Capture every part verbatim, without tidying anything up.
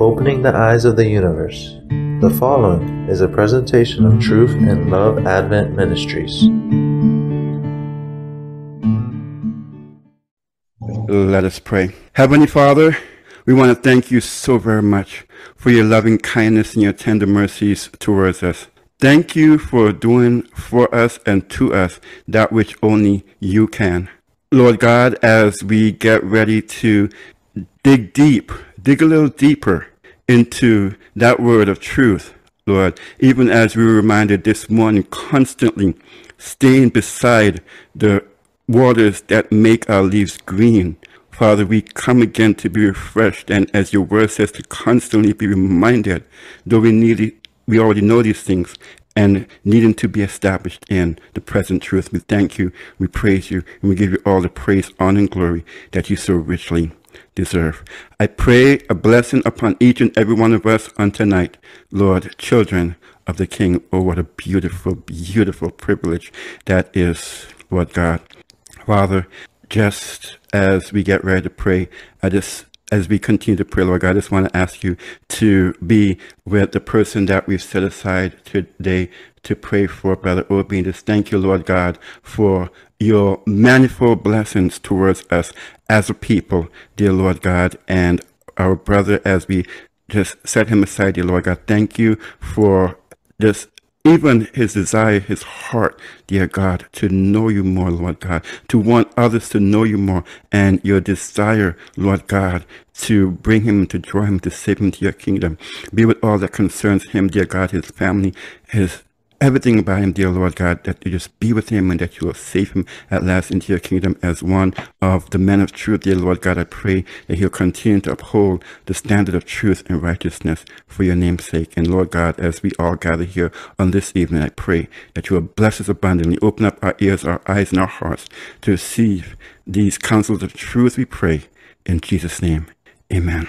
Opening the Eyes of the Universe. The following is a presentation of Truth and Love Advent Ministries. Let us pray. Heavenly Father, we want to thank you so very much for your loving kindness and your tender mercies towards us. Thank you for doing for us and to us that which only you can. Lord God, as we get ready to dig deep, dig a little deeper into that word of truth, Lord, even as we were reminded this morning, constantly staying beside the waters that make our leaves green. Father, we come again to be refreshed, and as your word says, to constantly be reminded, though we need it, we already know these things, and needing to be established in the present truth. We thank you, we praise you, and we give you all the praise, honor, and glory that you so richly deserve. I pray a blessing upon each and every one of us on tonight, Lord, children of the King. Oh, what a beautiful, beautiful privilege that is, Lord God. Father, just as we get ready to pray, I just, as we continue to pray, Lord God, I just want to ask you to be with the person that we've set aside today to pray for, Brother Obi. Just thank you, Lord God, for your manifold blessings towards us as a people, dear Lord God, and our brother, as we just set him aside, dear Lord God. Thank you for this, even his desire, his heart, dear God, to know you more, Lord God, to want others to know you more, and your desire, Lord God, to bring him, to draw him, to save him to your kingdom. Be with all that concerns him, dear God, his family, his everything about him, dear Lord God, that you just be with him and that you will save him at last into your kingdom as one of the men of truth, dear Lord God. I pray that he'll continue to uphold the standard of truth and righteousness for your name's sake. And Lord God, as we all gather here on this evening, I pray that you will bless us abundantly. Open up our ears, our eyes, and our hearts to receive these counsels of truth, we pray in Jesus' name. Amen.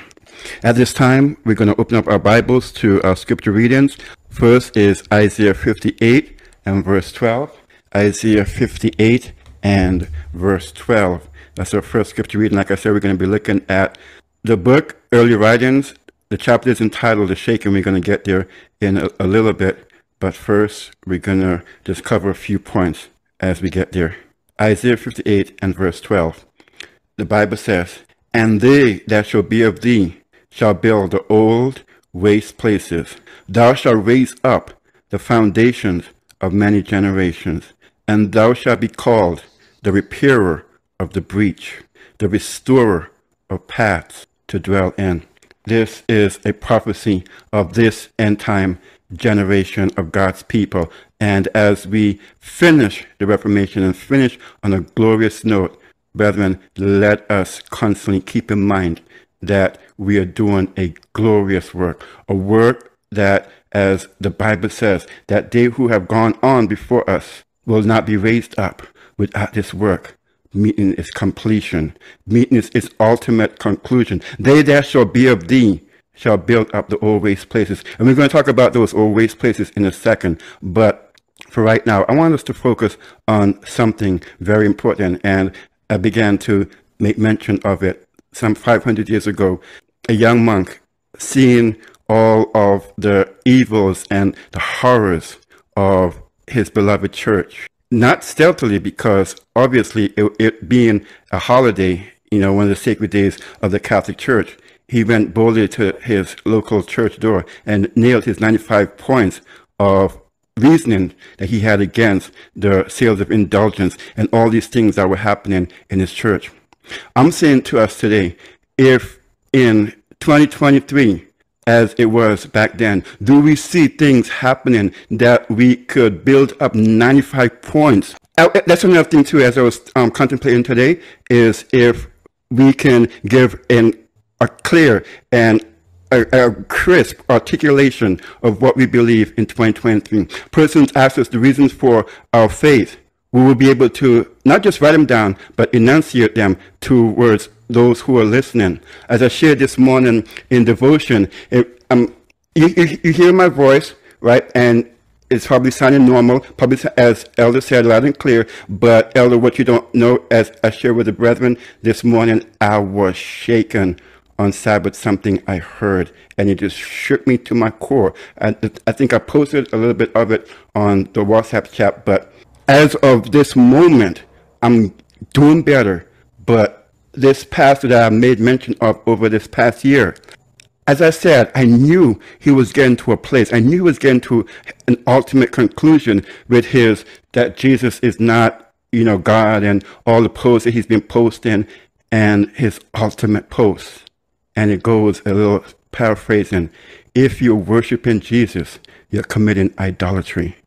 At this time, we're going to open up our Bibles to our scripture readings. First is Isaiah fifty-eight and verse twelve. Isaiah fifty-eight and verse twelve. That's our first scripture reading. Like I said, we're going to be looking at the book, Early Writings. The chapter is entitled The Shaking. We're going to get there in a, a little bit. But first, we're going to just cover a few points as we get there. Isaiah fifty-eight and verse twelve. The Bible says, "And they that shall be of thee shall build the old waste places. Thou shalt raise up the foundations of many generations, and thou shalt be called the repairer of the breach, the restorer of paths to dwell in." This is a prophecy of this end time generation of God's people. And as we finish the Reformation and finish on a glorious note, brethren, let us constantly keep in mind that we are doing a glorious work, a work that, as the Bible says, that they who have gone on before us will not be raised up without this work meeting its completion, meeting its, its ultimate conclusion. They that shall be of thee shall build up the old waste places. And we're going to talk about those old waste places in a second, but for right now, I want us to focus on something very important, and I began to make mention of it some five hundred years ago. A young monk, seeing all of the evils and the horrors of his beloved church, not stealthily, because obviously it, it being a holiday, you know, one of the sacred days of the Catholic Church, he went boldly to his local church door and nailed his ninety-five points of reasoning that he had against the sales of indulgence and all these things that were happening in his church. I'm saying to us today, if in twenty twenty-three, as it was back then, do we see things happening that we could build up ninety-five points? That's another thing too, as I was um, contemplating today, is if we can give in a clear and A, a crisp articulation of what we believe in twenty twenty-three. Persons ask us the reasons for our faith. We will be able to not just write them down, but enunciate them towards those who are listening. As I shared this morning in devotion, it, um, you, you, you hear my voice, right? And it's probably sounding normal, probably as Elder said, loud and clear. But Elder, what you don't know, as I shared with the brethren this morning, I was shaken on Sabbath something I heard, and it just shook me to my core. I, I think I posted a little bit of it on the WhatsApp chat, but as of this moment, I'm doing better. But this pastor that I made mention of over this past year, as I said, I knew he was getting to a place. I knew he was getting to an ultimate conclusion with his, that Jesus is not, you know, God and all the posts that he's been posting, and his ultimate post. And it goes a little paraphrasing. If you're worshiping Jesus, you're committing idolatry.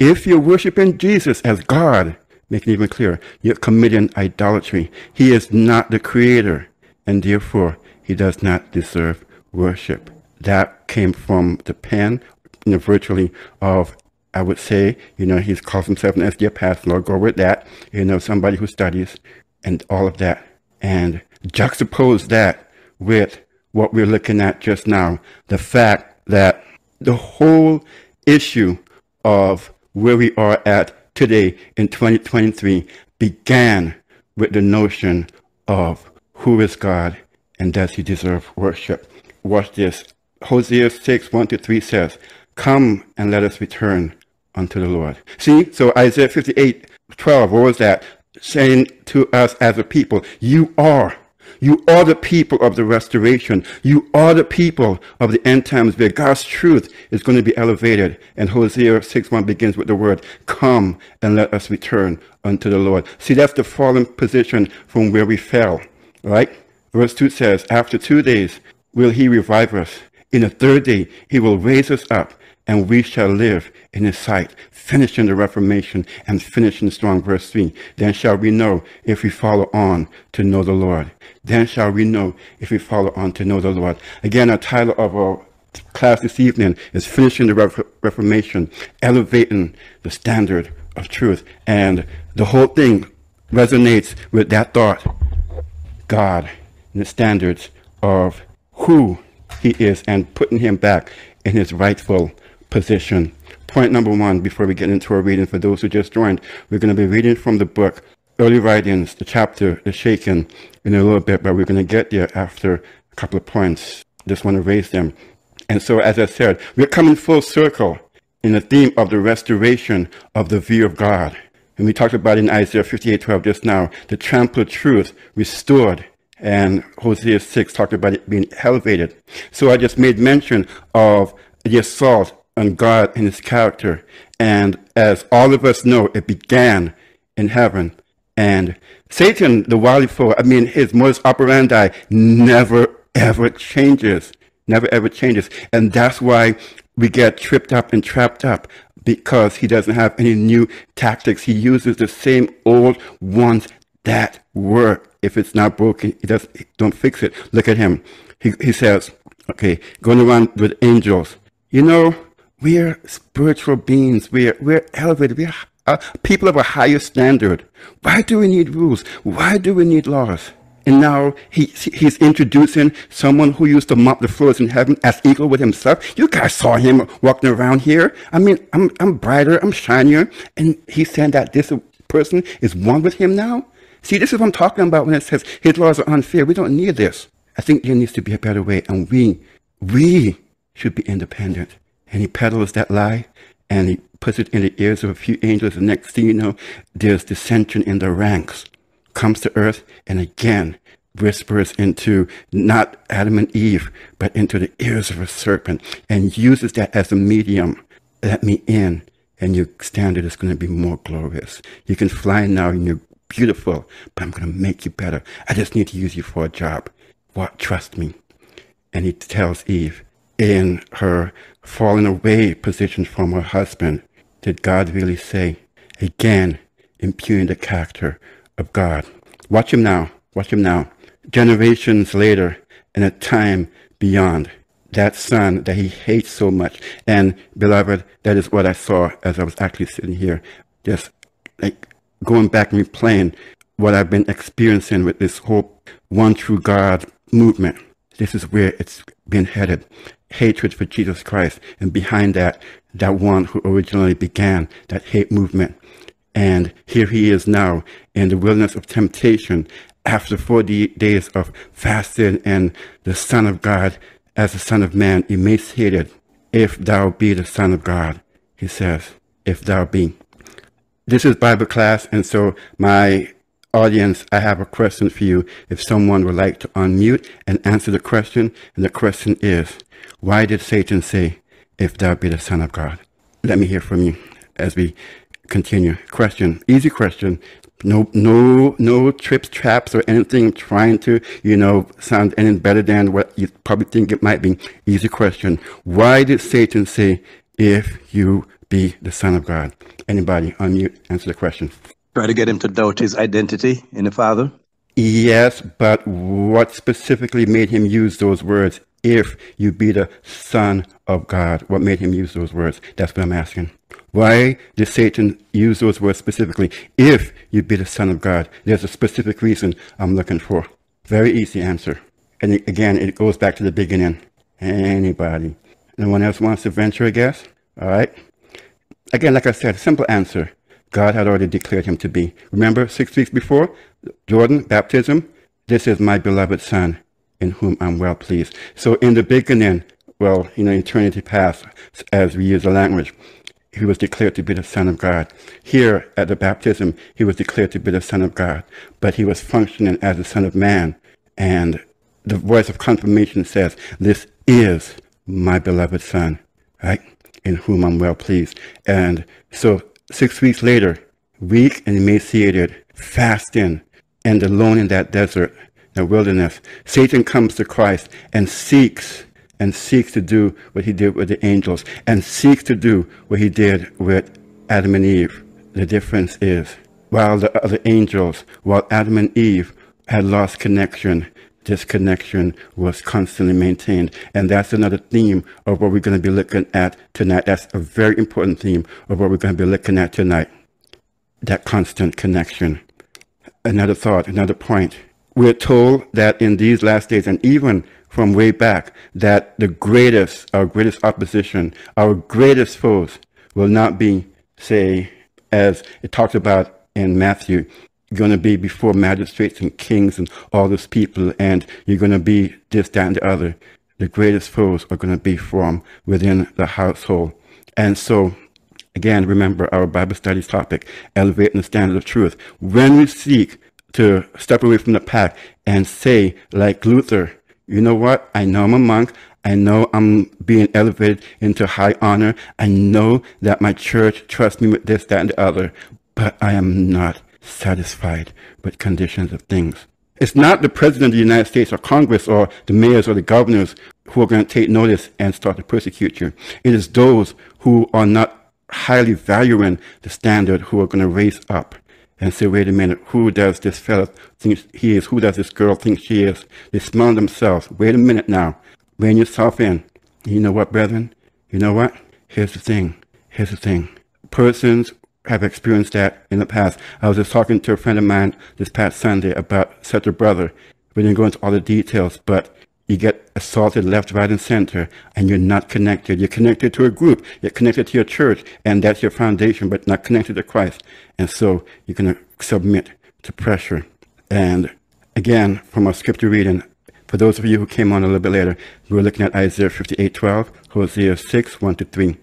If you're worshiping Jesus as God, make it even clearer, you're committing idolatry. He is not the creator, and therefore he does not deserve worship. That came from the pen, you know, virtually of, I would say, you know, he's called himself an S D A pastor, I'll go with that, you know, somebody who studies and all of that. And juxtapose that with what we're looking at just now, the fact that the whole issue of where we are at today in twenty twenty-three began with the notion of who is God and does he deserve worship. Watch this. Hosea six, one to three says, "Come and let us return unto the Lord." See, so Isaiah fifty-eight, twelve, what was that? Saying to us as a people, you are, you are the people of the restoration. You are the people of the end times where God's truth is going to be elevated. And Hosea six one begins with the word, "Come and let us return unto the Lord." See, that's the fallen position from where we fell, right? Verse two says, "After two days will he revive us. In the third day he will raise us up, and we shall live in his sight," finishing the Reformation and finishing strong. Verse three, "Then shall we know if we follow on to know the Lord." Then shall we know if we follow on to know the Lord. Again, our title of our class this evening is Finishing the Re- Reformation, Elevating the Standard of Truth. And the whole thing resonates with that thought, God and the standards of who he is, and putting him back in his rightful position. Point number one, before we get into our reading, for those who just joined, we're going to be reading from the book Early Writings, the chapter The Shaking, in a little bit, but we're going to get there after a couple of points. Just want to raise them. And so, as I said, we're coming full circle in the theme of the restoration of the view of God. And we talked about in Isaiah fifty-eight twelve just now, the trampled truth restored, and Hosea six talked about it being elevated. So I just made mention of the assault on God and his character. And as all of us know, it began in heaven. And Satan, the wily foe, I mean, his modus operandi never, ever changes. Never, ever changes. And that's why we get tripped up and trapped up, because he doesn't have any new tactics. He uses the same old ones that work. If it's not broken, it doesn't, don't fix it. Look at him. He, he says, okay, going around with angels. You know, we're spiritual beings. We're, we're elevated. We're uh, people of a higher standard. Why do we need rules? Why do we need laws? And now he, he's introducing someone who used to mop the floors in heaven as equal with himself. You guys saw him walking around here. I mean, I'm, I'm brighter, I'm shinier. And he's saying that this person is one with him now? See, this is what I'm talking about when it says his laws are unfair. We don't need this. I think there needs to be a better way, and we, we should be independent. And he peddles that lie, and he puts it in the ears of a few angels. The next thing you know, there's dissension in the ranks. Comes to earth, and again, whispers into not Adam and Eve, but into the ears of a serpent, and uses that as a medium. Let me in, and your standard is going to be more glorious. You can fly now, and you're beautiful, but I'm going to make you better. I just need to use you for a job. What? Trust me. And he tells Eve, in her falling away position from her husband, did God really say? Again, impugning the character of God. Watch him now. Watch him now. Generations later, and a time beyond, that son that he hates so much. And beloved, that is what I saw as I was actually sitting here, just like going back and replaying what I've been experiencing with this whole one true God movement. This is where it's been headed. Hatred for Jesus Christ, and behind that, that one who originally began that hate movement. And here he is now in the wilderness of temptation after forty days of fasting, and the Son of God, as the Son of Man, emaciated, if thou be the Son of God, he says, if thou be. This is Bible class, and so my audience, I have a question for you. If someone would like to unmute and answer the question, and the question is, why did Satan say, if thou be the Son of God? Let me hear from you as we continue. Question, easy question. No, no, no trips, traps, or anything trying to, you know, sound any better than what you probably think it might be. Easy question. Why did Satan say, if you be the Son of God? Anybody unmute, answer the question. Try to get him to doubt his identity in the Father? Yes, but what specifically made him use those words? If you be the Son of God, what made him use those words? That's what I'm asking. Why did Satan use those words specifically? If you be the Son of God, there's a specific reason I'm looking for. Very easy answer. And again, it goes back to the beginning. Anybody? No one else wants to venture a guess? All right. Again, like I said, simple answer. God had already declared him to be. Remember, six weeks before, Jordan, baptism, this is my beloved Son, in whom I'm well pleased. So in the beginning, well, you know, eternity past, as we use the language, he was declared to be the Son of God. Here at the baptism, he was declared to be the Son of God, but he was functioning as the Son of Man. And the voice of confirmation says, this is my beloved Son, right? In whom I'm well pleased. And so six weeks later, weak and emaciated, fasting and alone in that desert, the wilderness, Satan comes to Christ and seeks and seeks to do what he did with the angels, and seeks to do what he did with Adam and Eve. The difference is, while the other angels, while Adam and Eve had lost connection, this connection was constantly maintained. And that's another theme of what we're going to be looking at tonight. That's a very important theme of what we're going to be looking at tonight. That constant connection. Another thought, another point. We're told that in these last days, and even from way back, that the greatest, our greatest opposition, our greatest foes will not be, say, as it talked about in Matthew, going to be before magistrates and kings and all those people, and you're going to be this, that, and the other. The greatest foes are going to be from within the household. And so, again, remember our Bible studies topic, elevating the standard of truth. When we seek to step away from the pack and say, like Luther, you know what? I know I'm a monk. I know I'm being elevated into high honor. I know that my church trusts me with this, that, and the other, but I am not satisfied with conditions of things. It's not the president of the United States or Congress or the mayors or the governors who are going to take notice and start to persecute you. It is those who are not highly valuing the standard who are going to raise up and say, wait a minute, who does this fellow think he is? Who does this girl think she is? They smell themselves. Wait a minute now. Rein yourself in. You know what, brethren? You know what? Here's the thing. Here's the thing. Persons have experienced that in the past. I was just talking to a friend of mine this past Sunday about such a brother. We didn't go into all the details, but you get assaulted left, right, and center, and you're not connected. You're connected to a group. You're connected to your church, and that's your foundation, but not connected to Christ. And so you're going to submit to pressure. And again, from our scripture reading, for those of you who came on a little bit later, we were looking at Isaiah fifty-eight twelve, Hosea six one to three.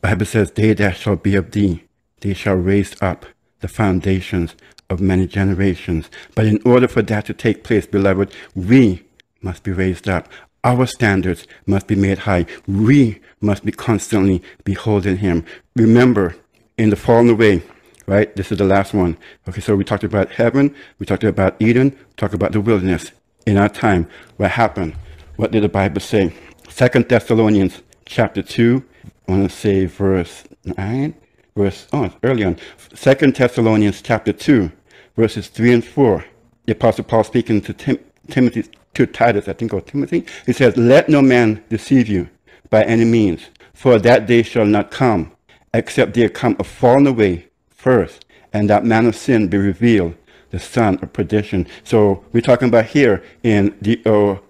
Bible says, they that shall be of thee, they shall raise up the foundations of many generations. But in order for that to take place, beloved, we must be raised up. Our standards must be made high. We must be constantly beholding him. Remember, in the fallen away, right? This is the last one. Okay, so we talked about heaven. We talked about Eden. We talked about the wilderness. In our time, what happened? What did the Bible say? Second Thessalonians chapter two. I want to say verse nine. Verse, oh, early on. Second Thessalonians chapter two, verses three and four. The Apostle Paul speaking to Tim Timothy, to Titus, I think, or Timothy, he says, let no man deceive you by any means, for that day shall not come, except there come a falling away first, and that man of sin be revealed, the son of perdition. So we're talking about here in the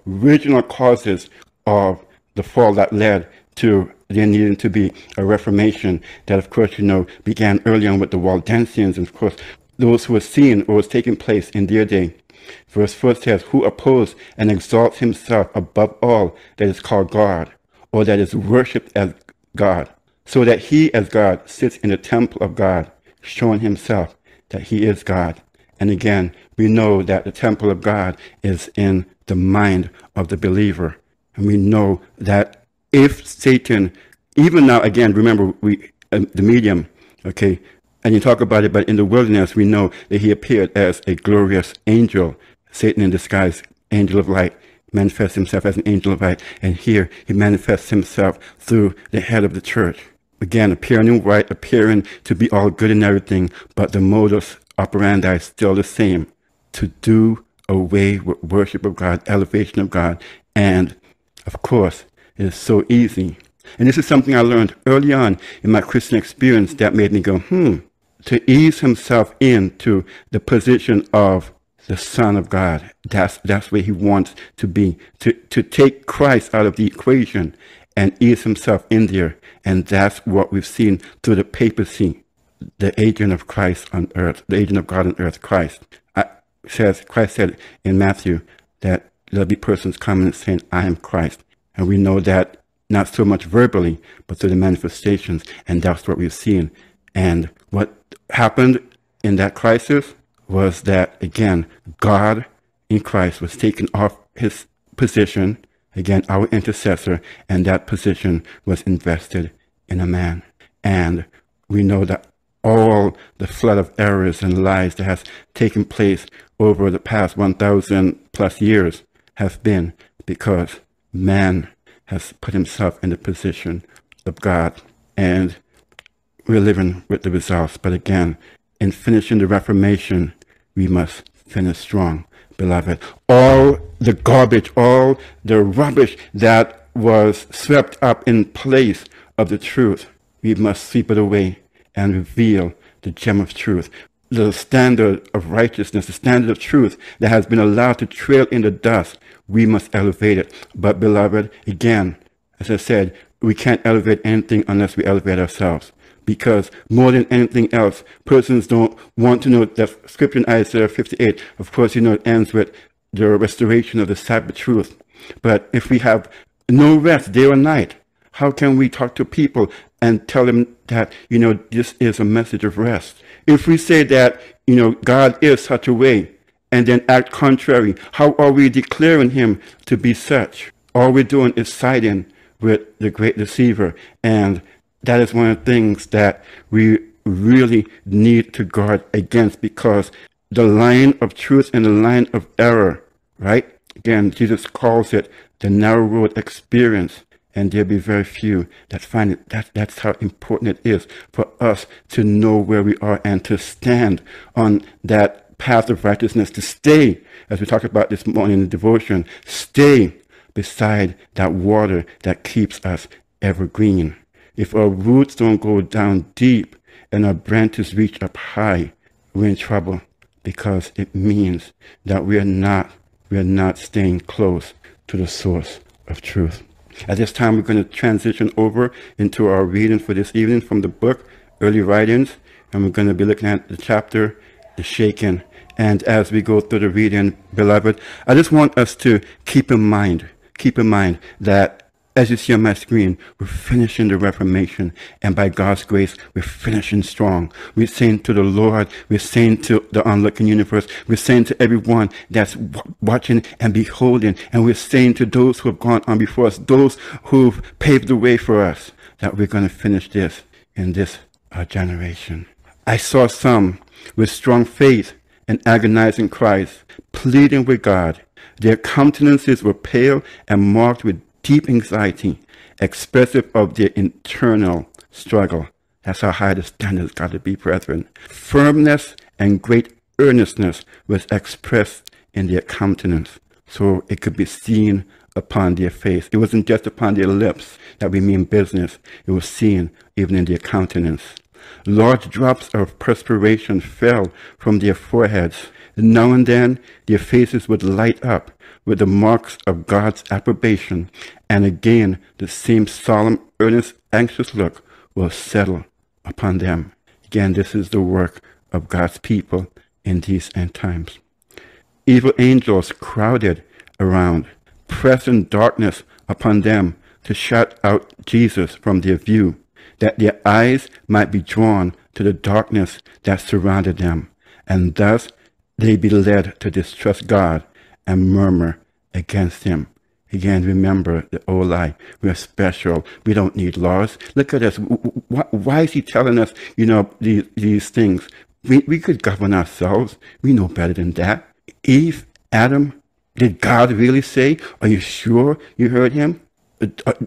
original causes of the fall that led to there needed to be a reformation that, of course, you know, began early on with the Waldensians, and of course, those who were seeing what was taking place in their day. Verse four says, who opposes and exalts himself above all that is called God, or that is worshipped as God, so that he as God sits in the temple of God, showing himself that he is God. And again, we know that the temple of God is in the mind of the believer. And we know that if Satan, even now, again, remember we uh, the medium, okay, and you talk about it, but in the wilderness, we know that he appeared as a glorious angel, Satan in disguise, angel of light, manifests himself as an angel of light. And here he manifests himself through the head of the church. Again, appearing in white, appearing to be all good and everything, but the modus operandi is still the same, to do away with worship of God, elevation of God. And of course, it is so easy. And this is something I learned early on in my Christian experience that made me go, hmm, to ease himself into the position of the Son of God. That's, that's where he wants to be, to, to take Christ out of the equation and ease himself in there. And that's what we've seen through the papacy, the agent of Christ on earth, the agent of God on earth, Christ. I, says, Christ said in Matthew that there'll be persons coming and saying, I am Christ. And we know that not so much verbally, but through the manifestations. And that's what we've seen. And what happened in that crisis was that, again, God in Christ was taken off his position, again, our intercessor, and that position was invested in a man. And we know that all the flood of errors and lies that has taken place over the past one thousand plus years have been because man has put himself in the position of God. And we're living with the results. But again, in finishing the Reformation, we must finish strong, beloved. All the garbage, all the rubbish that was swept up in place of the truth, we must sweep it away and reveal the gem of truth, the standard of righteousness, the standard of truth that has been allowed to trail in the dust. We must elevate it. But beloved, again, as I said, we can't elevate anything unless we elevate ourselves. Because more than anything else, persons don't want to know that scripture in Isaiah fifty-eight, of course, you know, it ends with the restoration of the Sabbath truth. But if we have no rest day or night, how can we talk to people and tell them that, you know, this is a message of rest? If we say that, you know, God is such a way and then act contrary, how are we declaring him to be such? All we're doing is siding with the great deceiver. And that is one of the things that we really need to guard against, because the line of truth and the line of error, right? Again, Jesus calls it the narrow road experience, and there'll be very few that find it. That, that's how important it is for us to know where we are and to stand on that path of righteousness, to stay, as we talked about this morning in the devotion, stay beside that water that keeps us evergreen. If our roots don't go down deep and our branches reach up high, we're in trouble, because it means that we are not, we are not staying close to the source of truth. At this time, we're going to transition over into our reading for this evening from the book, Early Writings, and we're going to be looking at the chapter, The Shaking. And as we go through the reading, beloved, I just want us to keep in mind, keep in mind that as you see on my screen, we're finishing the Reformation, and by God's grace, we're finishing strong. We're saying to the Lord, we're saying to the onlooking universe, we're saying to everyone that's watching and beholding, and we're saying to those who have gone on before us, those who've paved the way for us, that we're going to finish this in this our generation. I saw some with strong faith and agonizing cries, pleading with God. Their countenances were pale and marked with deep anxiety, expressive of their internal struggle. That's how high the standard's got to be, brethren. Firmness and great earnestness was expressed in their countenance, so it could be seen upon their face. It wasn't just upon their lips that we mean business. It was seen even in their countenance. Large drops of perspiration fell from their foreheads. Now and then, their faces would light up with the marks of God's approbation, and again the same solemn, earnest, anxious look will settle upon them. Again, this is the work of God's people in these end times. Evil angels crowded around, pressing darkness upon them to shut out Jesus from their view, that their eyes might be drawn to the darkness that surrounded them, and thus they be led to distrust God and murmur against him. Again, remember the old lie. We are special. We don't need laws. Look at us. Why is he telling us, you know, these, these things? We, we could govern ourselves. We know better than that. Eve, Adam, did God really say, are you sure you heard him?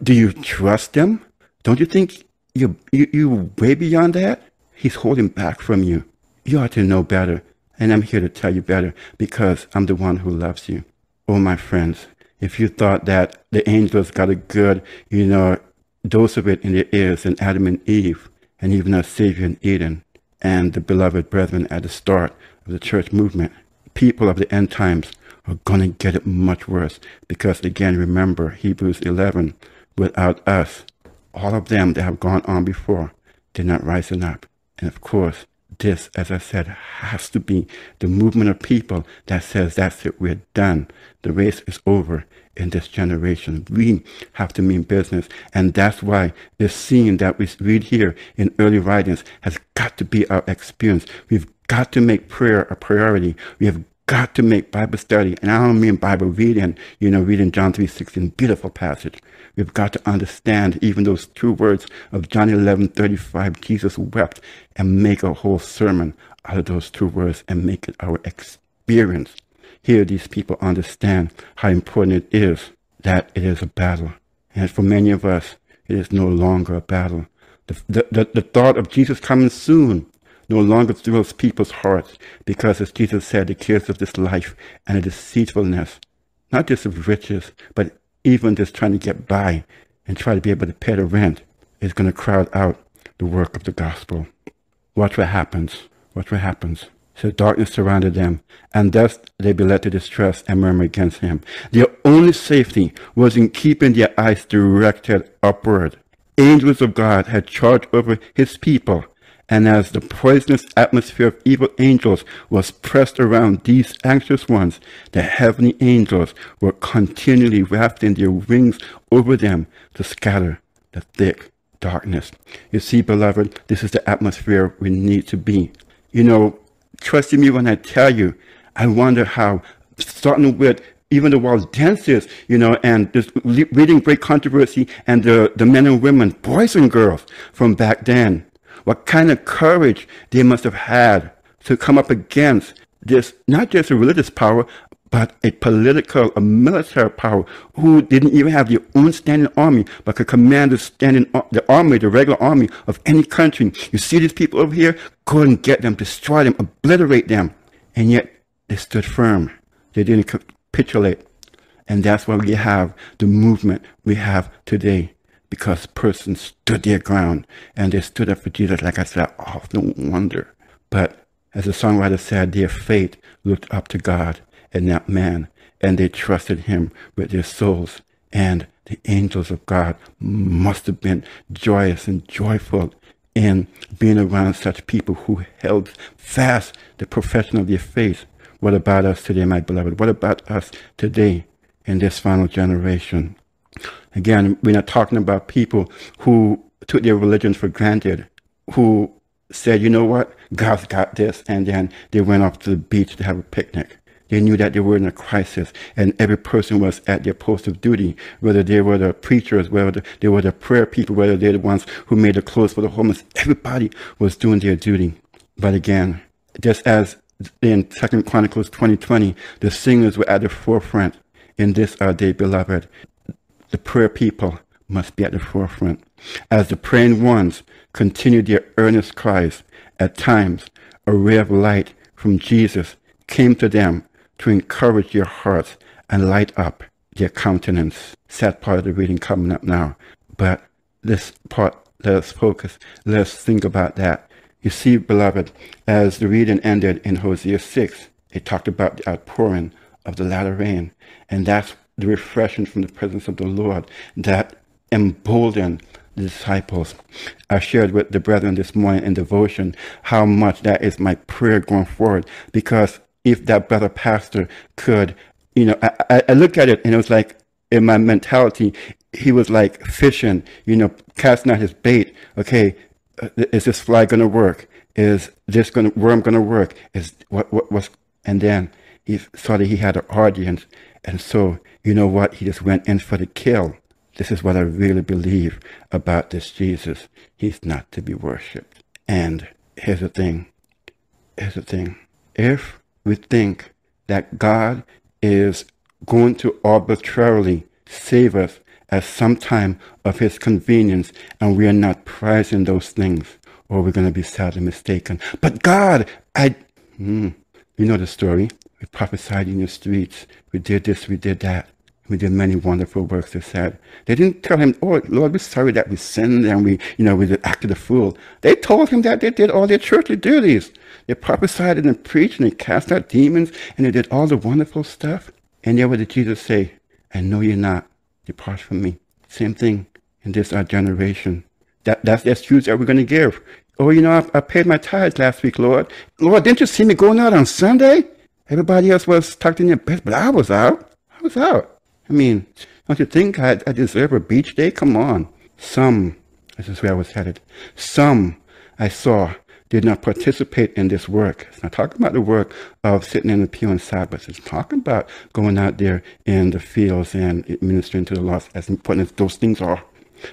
Do you trust him? Don't you think you, you, you're way beyond that? He's holding back from you. You ought to know better. And I'm here to tell you better because I'm the one who loves you. Oh, my friends. If you thought that the angels got a good, you know, dose of it in their ears in Adam and Eve, and even our Savior in Eden, and the beloved brethren at the start of the church movement, people of the end times are going to get it much worse. Because again, remember Hebrews eleven, without us, all of them that have gone on before did not rise up. And of course, this, as I said, has to be the movement of people that says, that's it, we're done. The race is over in this generation. We have to mean business. And that's why this scene that we read here in Early Writings has got to be our experience. We've got to make prayer a priority. We have got to make Bible study, and I don't mean Bible reading, you know, reading John three sixteen, beautiful passage. We've got to understand even those two words of John eleven thirty-five, Jesus wept, and make a whole sermon out of those two words and make it our experience. Here these people understand how important it is that it is a battle. And for many of us, it is no longer a battle. The, the, the, the thought of Jesus coming soon no longer thrills people's hearts, because as Jesus said, the cares of this life and the deceitfulness, not just of riches, but even just trying to get by and try to be able to pay the rent, is going to crowd out the work of the gospel. Watch what happens. Watch what happens. So darkness surrounded them, and thus they be led to distress and murmur against him. Their only safety was in keeping their eyes directed upward. Angels of God had charge over his people, and as the poisonous atmosphere of evil angels was pressed around these anxious ones, the heavenly angels were continually wafting their wings over them to scatter the thick darkness. You see, beloved, this is the atmosphere we need to be. You know, trust in me when I tell you, I wonder how, starting with even the Waldensians, you know, and just reading Great Controversy and the, the men and women, boys and girls from back then, what kind of courage they must have had to come up against this, not just a religious power, but a political, a military power who didn't even have their own standing army, but could command the standing, the army, the regular army of any country. You see these people over here? Go and get them, destroy them, obliterate them. And yet they stood firm. They didn't capitulate. And that's why we have the movement we have today. Because persons stood their ground and they stood up for Jesus. Like I said, I often wonder. But as the songwriter said, their faith looked up to God and not man, and they trusted him with their souls. And the angels of God must have been joyous and joyful in being around such people who held fast the profession of their faith. What about us today, my beloved? What about us today in this final generation? Again, we're not talking about people who took their religion for granted, who said, you know what, God's got this, and then they went off to the beach to have a picnic. They knew that they were in a crisis, and every person was at their post of duty, whether they were the preachers, whether they were the prayer people, whether they were the ones who made the clothes for the homeless. Everybody was doing their duty. But again, just as in Second Chronicles twenty twenty, the singers were at the forefront, in this our day, beloved, the prayer people must be at the forefront. As the praying ones continue their earnest cries, at times a ray of light from Jesus came to them to encourage their hearts and light up their countenance. Sad part of the reading coming up now, but this part, let us focus, let us think about that. You see, beloved, as the reading ended in Hosea six, it talked about the outpouring of the latter rain, and that's the refreshing from the presence of the Lord that emboldened the disciples. I shared with the brethren this morning in devotion how much that is my prayer going forward, because if that brother pastor could, you know, I, I, I look at it and it was like, in my mentality, he was like fishing, you know, casting out his bait. Okay, is this fly going to work? Is this going to, worm going to work? Is what, what, what's, and then he saw that he had an audience. And so, you know what? He just went in for the kill. This is what I really believe about this Jesus. He's not to be worshipped. And here's the thing. Here's the thing. If we think that God is going to arbitrarily save us at some time of his convenience, and we are not prizing those things, or we're going to be sadly mistaken. But God, I... Mm, you know the story. We prophesied in the streets. We did this, we did that. We did many wonderful works, they said. They didn't tell him, oh, Lord, we're sorry that we sinned and we, you know, we acted a fool. They told him that they did all their churchly duties. They prophesied and preached and they cast out demons and they did all the wonderful stuff. And yet what did Jesus say? I know you're not. Depart from me. Same thing in this, our generation. That, that's the excuse that we're going to give. Oh, you know, I, I paid my tithes last week, Lord. Lord, didn't you see me going out on Sunday? Everybody else was tucked in their beds, but I was out. I was out. I mean, don't you think I, I deserve a beach day? Come on. Some, this is where I was headed, some I saw did not participate in this work. It's not talking about the work of sitting in the pew on Sabbath. It's talking about going out there in the fields and ministering to the lost, as important as those things are.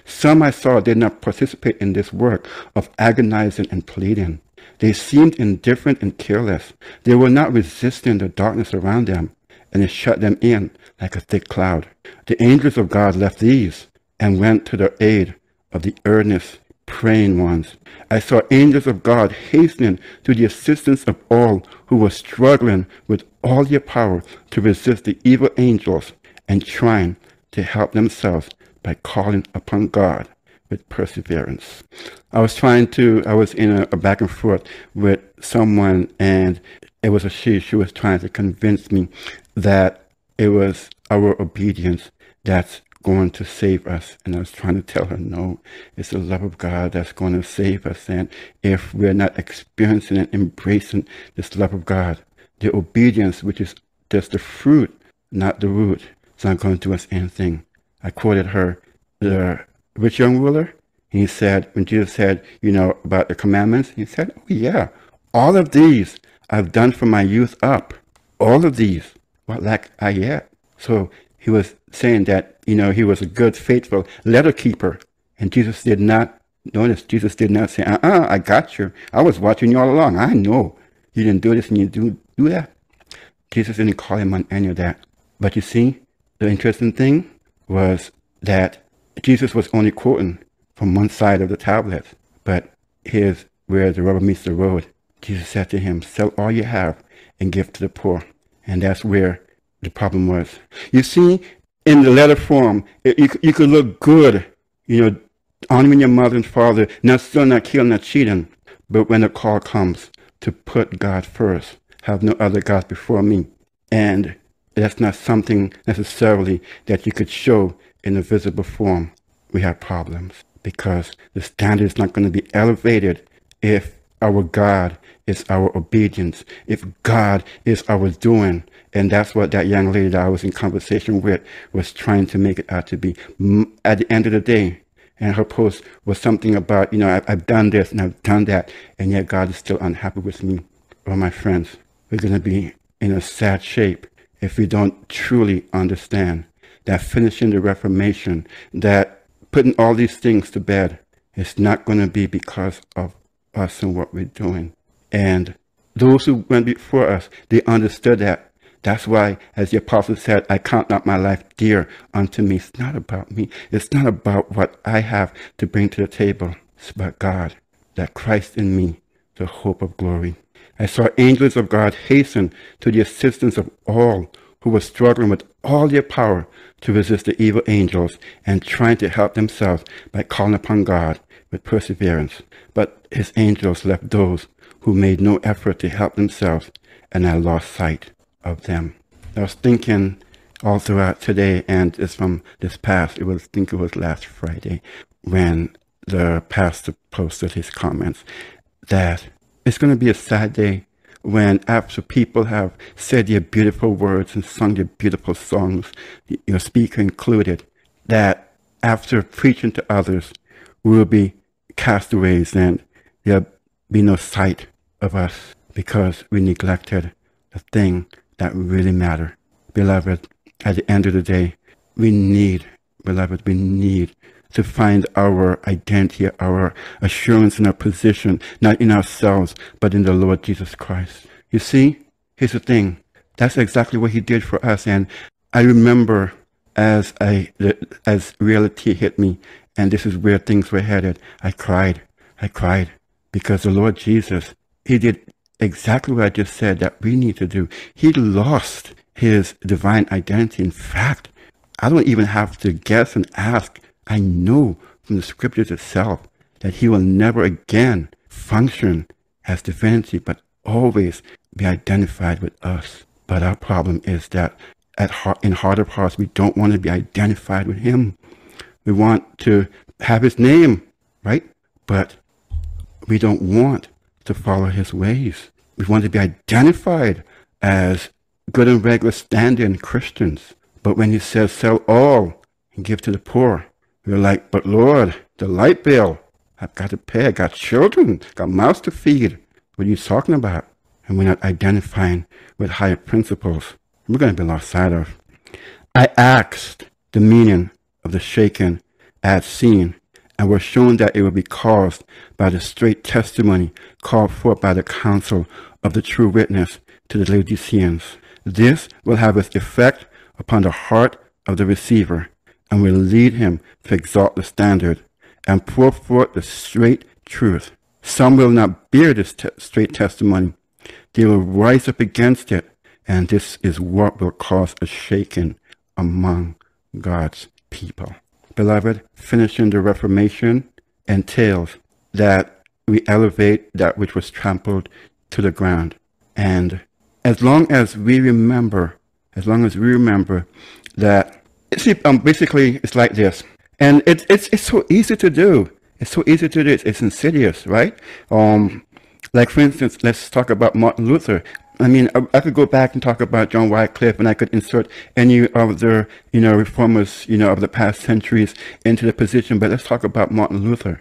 Some I saw did not participate in this work of agonizing and pleading. They seemed indifferent and careless. They were not resisting the darkness around them, and it shut them in like a thick cloud. The angels of God left these and went to the aid of the earnest, praying ones. I saw angels of God hastening to the assistance of all who were struggling with all their power to resist the evil angels and trying to help themselves by calling upon God with perseverance. I was trying to, I was in a, a back and forth with someone, and it was a she. She was trying to convince me that it was our obedience that's going to save us. And I was trying to tell her, no, it's the love of God that's going to save us. And if we're not experiencing and embracing this love of God, the obedience, which is just the fruit, not the root, it's not going to do us anything. I quoted her, the rich young ruler. He said, when Jesus said, you know, about the commandments, he said, oh yeah, all of these I've done from my youth up. All of these, what lack I yet? So he was saying that, you know, he was a good, faithful letter keeper. And Jesus did not, notice, Jesus did not say, uh-uh, I got you. I was watching you all along. I know you didn't do this and you do, do that. Jesus didn't call him on any of that. But you see, the interesting thing was that Jesus was only quoting from one side of the tablet. But here's where the rubber meets the road. Jesus said to him, sell all you have and give to the poor. And that's where the problem was. You see, in the letter form, it, you, you could look good, you know, honoring your mother and father, not stealing, not killing, not cheating. But when the call comes to put God first, have no other gods before me. And that's not something necessarily that you could show in a visible form. We have problems because the standard is not going to be elevated if our God is our obedience, if God is our doing. And that's what that young lady that I was in conversation with was trying to make it out to be. At the end of the day, and her post was something about, you know, I've, I've done this and I've done that, and yet God is still unhappy with me. Well, my friends, we're going to be in a sad shape if we don't truly understand that finishing the Reformation, that putting all these things to bed, is not going to be because of us and what we're doing. And those who went before us, they understood that. That's why, as the apostle said, I count not my life dear unto me. It's not about me. It's not about what I have to bring to the table. It's about God, that Christ in me, the hope of glory. I saw angels of God hasten to the assistance of all who were struggling with all their power to resist the evil angels and trying to help themselves by calling upon God with perseverance. But his angels left those who made no effort to help themselves, and I lost sight of them. I was thinking all throughout today, and it's from this past, it was, I think it was last Friday, when the pastor posted his comments, that it's going to be a sad day when after people have said their beautiful words and sung their beautiful songs, your speaker included, that after preaching to others, we'll be castaways and there'll be no sight of us because we neglected the thing that really mattered. Beloved, at the end of the day, we need, beloved, we need to find our identity, our assurance in our position, not in ourselves, but in the Lord Jesus Christ. You see, here's the thing. That's exactly what he did for us. And I remember as I, as reality hit me, and this is where things were headed, I cried. I cried because the Lord Jesus, he did exactly what I just said that we need to do. He lost his divine identity. In fact, I don't even have to guess and ask. I know from the scriptures itself that he will never again function as divinity, but always be identified with us. But our problem is that at heart, in heart of hearts, we don't want to be identified with him. We want to have his name, right? But we don't want to follow his ways. We want to be identified as good and regular standing Christians. But when he says, sell all and give to the poor, we're like, but Lord, the light bill, I've got to pay, I got children, got mouths to feed. What are you talking about? And we're not identifying with higher principles. We're going to be lost sight of. I asked the meaning of the shaking as seen, and was shown that it would be caused by the straight testimony called forth by the counsel of the true witness to the Laodiceans. This will have its effect upon the heart of the receiver, and will lead him to exalt the standard and pour forth the straight truth. Some will not bear this te straight testimony. They will rise up against it, and this is what will cause a shaking among God's people. Beloved, finishing the Reformation entails that we elevate that which was trampled to the ground. And as long as we remember, as long as we remember that, see, um, basically, it's like this, and it, it's it's so easy to do. It's so easy to do. It's, it's insidious, right? Um, like for instance, let's talk about Martin Luther. I mean, I, I could go back and talk about John Wycliffe, and I could insert any of the you know reformers you know of the past centuries into the position. But let's talk about Martin Luther,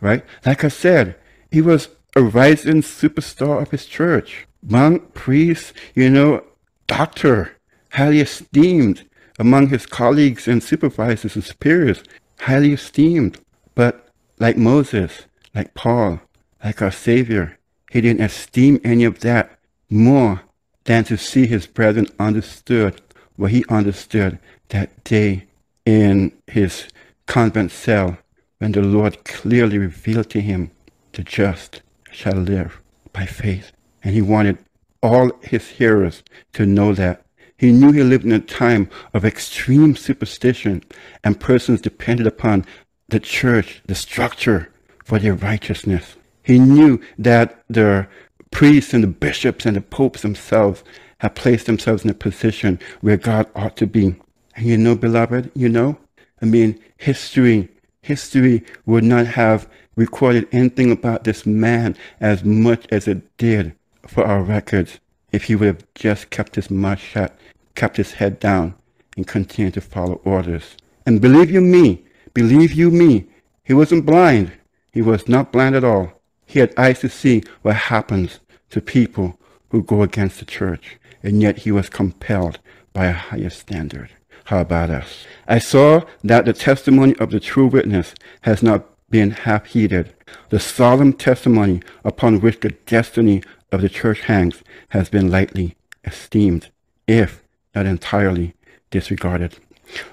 right? Like I said, he was a rising superstar of his church, monk, priest, you know, doctor, highly esteemed among his colleagues and supervisors and superiors, highly esteemed. But like Moses, like Paul, like our Savior, he didn't esteem any of that more than to see his brethren understood what he understood that day in his convent cell, when the Lord clearly revealed to him, the just shall live by faith. And he wanted all his hearers to know that. He knew he lived in a time of extreme superstition, and persons depended upon the church, the structure, for their righteousness. He knew that the priests and the bishops and the popes themselves had placed themselves in a position where God ought to be. And you know, beloved, you know, I mean, history, history would not have recorded anything about this man as much as it did for our records, if he would have just kept his mouth shut, kept his head down, and continued to follow orders. And believe you me, believe you me, he wasn't blind. He was not blind at all. He had eyes to see what happens to people who go against the church, and yet he was compelled by a higher standard. How about us? I saw that the testimony of the true witness has not been half-heeded. The solemn testimony upon which the destiny of the church hangs has been lightly esteemed, if not entirely disregarded.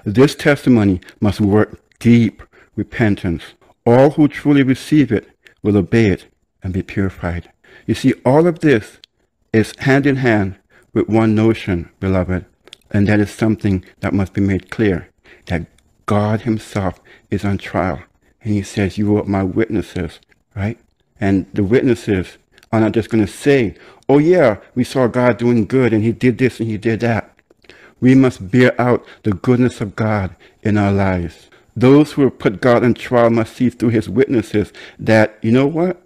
This testimony must work deep repentance. All who truly receive it will obey it and be purified. You see, all of this is hand in hand with one notion, beloved, and that is something that must be made clear, that God himself is on trial, and he says, you are my witnesses, right? And the witnesses are not just going to say, oh yeah, we saw God doing good and he did this and he did that. We must bear out the goodness of God in our lives. Those who have put God on trial must see through his witnesses that, you know what,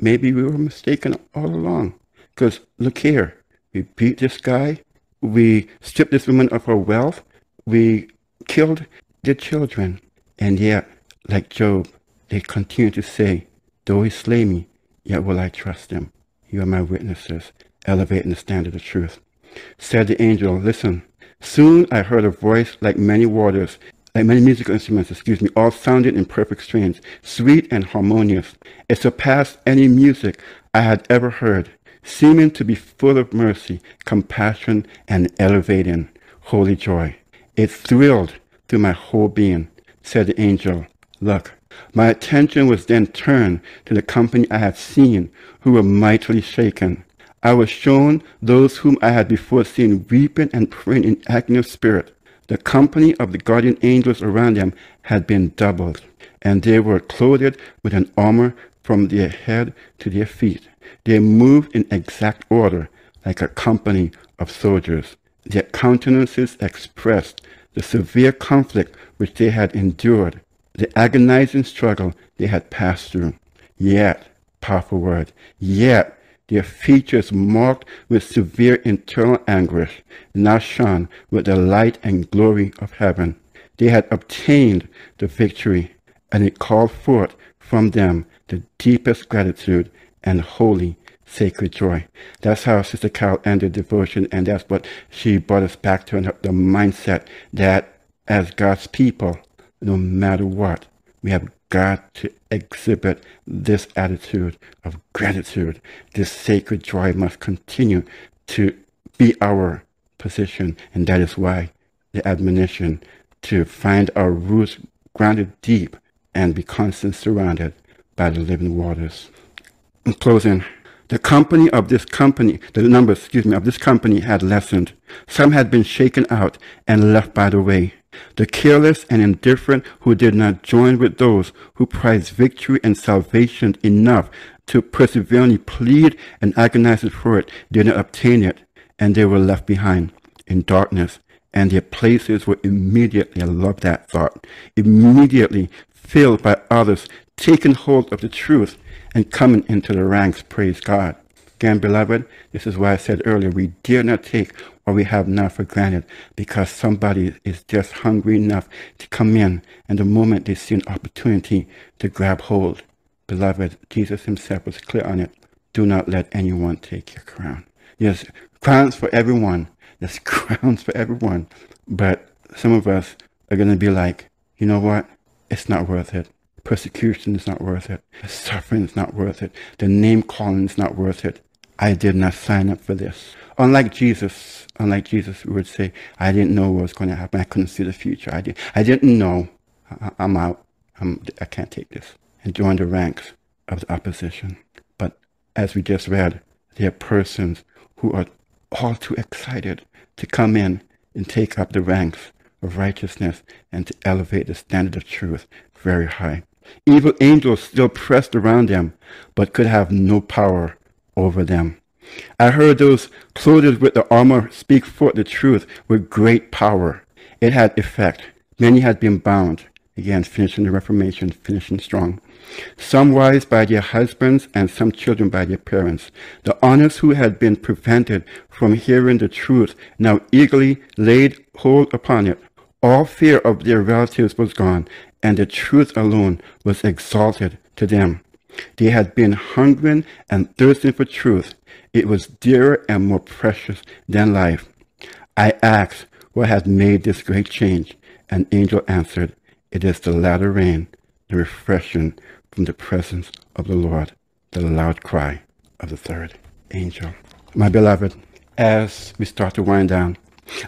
maybe we were mistaken all along. Because look here, we beat this guy, we stripped this woman of her wealth, we killed their children. And yet, like Job, they continue to say, though he slay me, yet will I trust him. You are my witnesses, elevating the standard of truth. Said the angel, listen, soon I heard a voice like many waters, like many musical instruments, excuse me, all sounded in perfect strains, sweet and harmonious. It surpassed any music I had ever heard, seeming to be full of mercy, compassion, and elevating holy joy. It thrilled through my whole being. Said the angel, look, my attention was then turned to the company I had seen, who were mightily shaken. I was shown those whom I had before seen weeping and praying in agony of spirit. The company of the guardian angels around them had been doubled, and they were clothed with an armor from their head to their feet. They moved in exact order, like a company of soldiers. Their countenances expressed the severe conflict which they had endured, the agonizing struggle they had passed through. Yet, powerful word, yet, their features marked with severe internal anguish, now shone with the light and glory of heaven. They had obtained the victory, and it called forth from them the deepest gratitude and holy, sacred joy. That's how Sister Carol ended devotion, and that's what she brought us back to, in her, the mindset that as God's people, no matter what, we have got to exhibit this attitude of gratitude. This sacred joy must continue to be our position, and that is why the admonition to find our roots grounded deep and be constantly surrounded by the living waters. In closing, the company of this company, the numbers, excuse me, of this company had lessened. Some had been shaken out and left by the way. The careless and indifferent who did not join with those who prized victory and salvation enough to perseveringly plead and agonize for it did not obtain it, and they were left behind in darkness, and their places were immediately, I love that thought, immediately filled by others taking hold of the truth and coming into the ranks, praise God. Again, beloved, this is why I said earlier, we dare not take what we have now for granted, because somebody is just hungry enough to come in, and the moment they see an opportunity to grab hold. Beloved, Jesus himself was clear on it. Do not let anyone take your crown. Yes, crowns for everyone. There's crowns for everyone. But some of us are going to be like, you know what? It's not worth it. Persecution is not worth it. The suffering is not worth it. The name calling is not worth it. I did not sign up for this. Unlike Jesus, unlike Jesus, we would say, I didn't know what was going to happen. I couldn't see the future. I, did, I didn't know. I, I'm out. I'm, I can't take this. And join the ranks of the opposition. But as we just read, there are persons who are all too excited to come in and take up the ranks of righteousness and to elevate the standard of truth very high. Evil angels still pressed around them, but could have no power over them. I heard those clothed with the armor speak forth the truth with great power. It had effect. Many had been bound. Again, finishing the Reformation, finishing strong. Some wives by their husbands, and some children by their parents. The honest who had been prevented from hearing the truth now eagerly laid hold upon it. All fear of their relatives was gone, and the truth alone was exalted to them. They had been hungering and thirsting for truth. It was dearer and more precious than life. I asked what had made this great change. An angel answered, it is the latter rain, the refreshing from the presence of the Lord, the loud cry of the third angel. My beloved, as we start to wind down,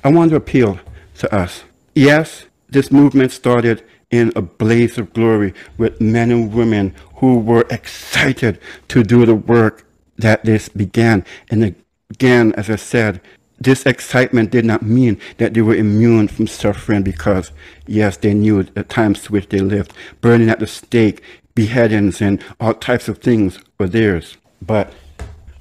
I want to appeal to us. Yes, this movement started in a blaze of glory with men and women who were excited to do the work that this began. And again, as I said, this excitement did not mean that they were immune from suffering, because yes, they knew the times to which they lived, burning at the stake, beheadings, and all types of things were theirs. But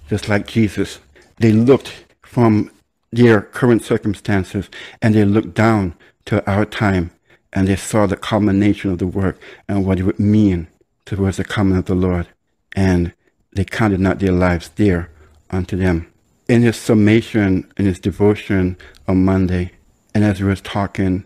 just like Jesus, they looked from their current circumstances and they looked down to our time, and they saw the culmination of the work and what it would mean towards the coming of the Lord. And they counted not their lives there unto them. In his summation, in his devotion on Monday, and as he was talking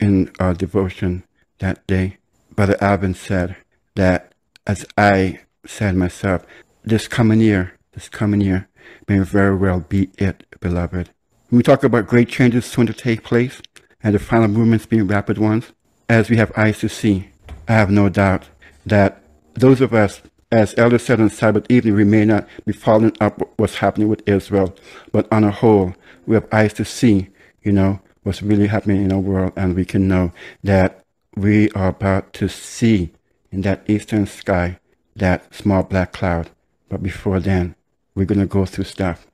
in our devotion that day, Brother Alvin said that, as I said myself, this coming year, this coming year may very well be it, beloved. When we talk about great changes soon to take place, and the final movements being rapid ones, as we have eyes to see, I have no doubt that those of us, as Elder said on Sabbath evening, we may not be following up what's happening with Israel, but on a whole, we have eyes to see, you know, what's really happening in our world, and we can know that we are about to see in that eastern sky that small black cloud. But before then, we're going to go through stuff.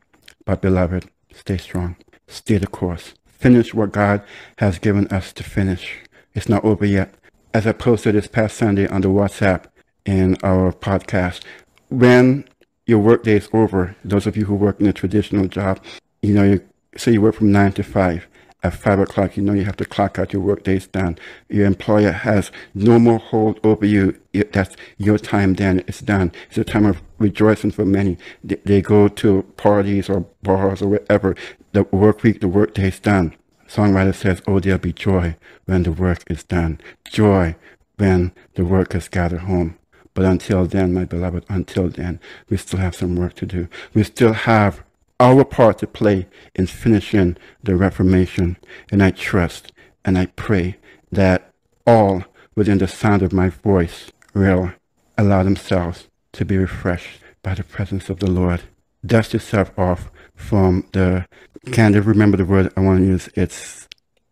But beloved, stay strong, stay the course, finish what God has given us to finish. It's not over yet. As I posted this past Sunday on the WhatsApp in our podcast, when your work day is over, those of you who work in a traditional job, you know, you say you work from nine to five. At five o'clock, you know you have to clock out. Your work day's done. Your employer has no more hold over you. That's your time then. It's done. It's a time of rejoicing for many. They, they go to parties or bars or wherever. The work week, the work day's done. Songwriter says, oh, there'll be joy when the work is done. Joy when the work is gathered home. But until then, my beloved, until then, we still have some work to do. We still have our part to play in finishing the Reformation, and I trust and I pray that all within the sound of my voice will allow themselves to be refreshed by the presence of the Lord. Dust yourself off from the, can't even remember the word I want to use, it's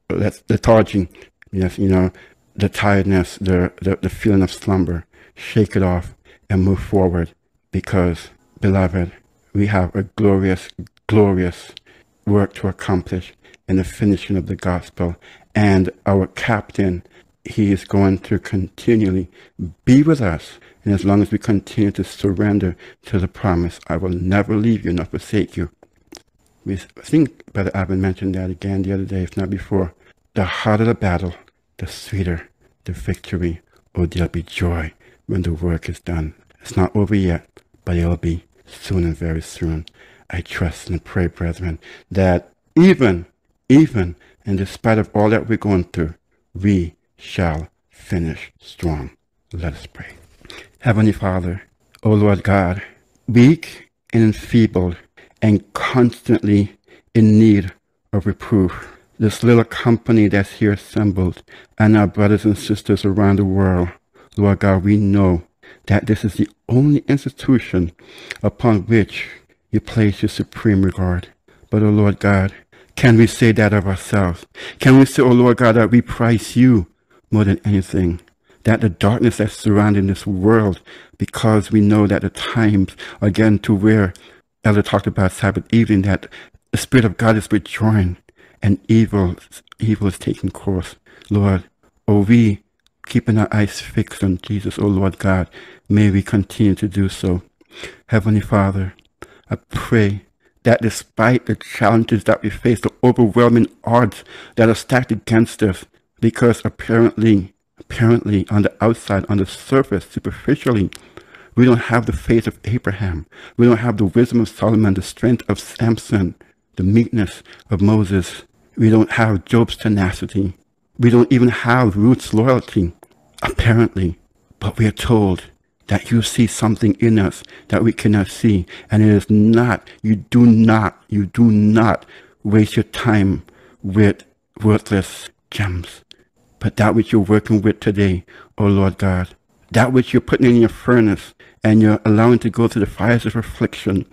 lethargy, yes, you know, the tiredness, the, the, the feeling of slumber. Shake it off and move forward, because, beloved, we have a glorious, glorious work to accomplish in the finishing of the gospel. And our captain, he is going to continually be with us. And as long as we continue to surrender to the promise, I will never leave you nor forsake you. We think Brother Abbott mentioned that again the other day, if not before. The harder the battle, the sweeter the victory. Oh, there'll be joy when the work is done. It's not over yet, but it'll be soon and very soon. I trust and pray, brethren, that even, even, and despite of all that we're going through, we shall finish strong. Let us pray. Heavenly Father, O Lord God, weak and enfeebled and constantly in need of reproof, this little company that's here assembled and our brothers and sisters around the world, Lord God, we know that this is the only institution upon which you place your supreme regard. But, O Lord God, can we say that of ourselves? Can we say, O Lord God, that we prize you more than anything? That the darkness that's surrounding this world, because we know that the times are getting to where Elder talked about Sabbath evening, that the Spirit of God is withdrawing and evil, evil is taking course. Lord, O we, keeping our eyes fixed on Jesus, O Lord God, may we continue to do so. Heavenly Father, I pray that despite the challenges that we face, the overwhelming odds that are stacked against us, because apparently, apparently on the outside, on the surface, superficially, we don't have the faith of Abraham. We don't have the wisdom of Solomon, the strength of Samson, the meekness of Moses. We don't have Job's tenacity. We don't even have Ruth's loyalty, apparently, but we are told that you see something in us that we cannot see, and it is not, you do not, you do not waste your time with worthless gems, but that which you're working with today, O Lord God, that which you're putting in your furnace and you're allowing to go through the fires of affliction,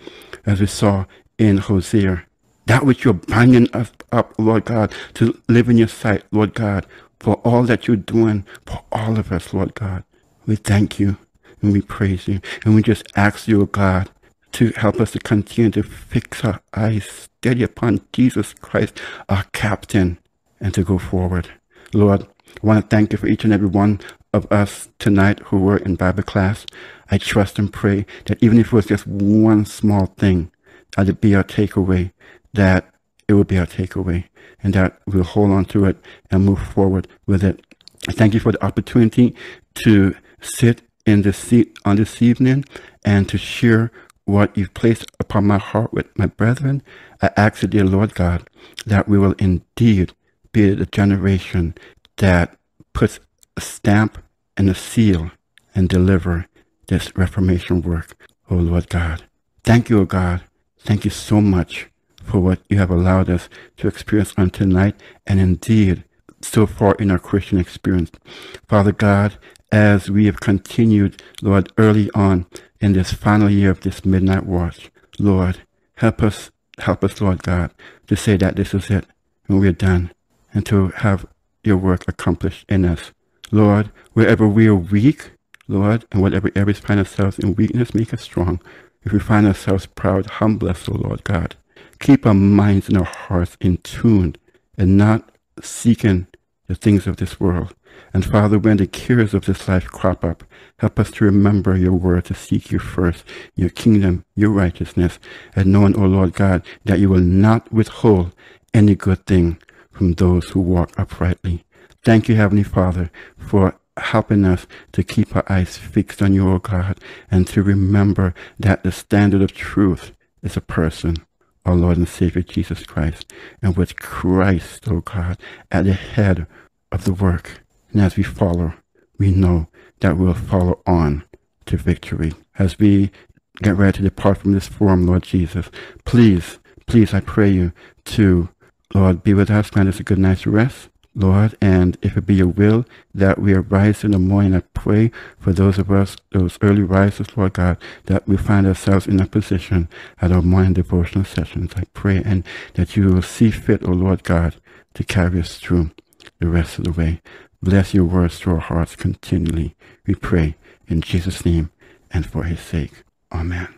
as we saw in Hosea. That which you're binding us up, Lord God, to live in your sight, Lord God, for all that you're doing for all of us, Lord God. We thank you and we praise you. And we just ask you, God, to help us to continue to fix our eyes steady upon Jesus Christ, our captain, and to go forward. Lord, I want to thank you for each and every one of us tonight who were in Bible class. I trust and pray that even if it was just one small thing, that it be our takeaway, that it will be our takeaway, and that we'll hold on to it and move forward with it. I thank you for the opportunity to sit in the seat on this evening and to share what you've placed upon my heart with my brethren, I ask you, dear Lord God, that we will indeed be the generation that puts a stamp and a seal and deliver this Reformation work, O Lord God. Thank you, O God. Thank you so much for what you have allowed us to experience on tonight and indeed so far in our Christian experience. Father God, as we have continued, Lord, early on in this final year of this midnight watch, Lord, help us, help us, Lord God, to say that this is it and we're done, and to have your work accomplished in us. Lord, wherever we are weak, Lord, and whatever we find ourselves in weakness, make us strong. If we find ourselves proud, humble us, O Lord God. Keep our minds and our hearts in tune and not seeking the things of this world. And Father, when the cares of this life crop up, help us to remember your word, to seek you first, your kingdom, your righteousness, and knowing, O Lord God, that you will not withhold any good thing from those who walk uprightly. Thank you, Heavenly Father, for helping us to keep our eyes fixed on you, O God, and to remember that the standard of truth is a person, our Lord and Savior Jesus Christ, and with Christ, O God, at the head of the work. And as we follow, we know that we'll follow on to victory. As we get ready to depart from this forum, Lord Jesus, please, please, I pray you to, Lord, be with us, grant us a good night's rest, Lord, and if it be your will that we arise in the morning, I pray for those of us, those early risers, Lord God, that we find ourselves in a position at our morning devotional sessions. I pray and that you will see fit, O Lord God, to carry us through the rest of the way. Bless your words to our hearts continually. We pray in Jesus' name and for his sake. Amen.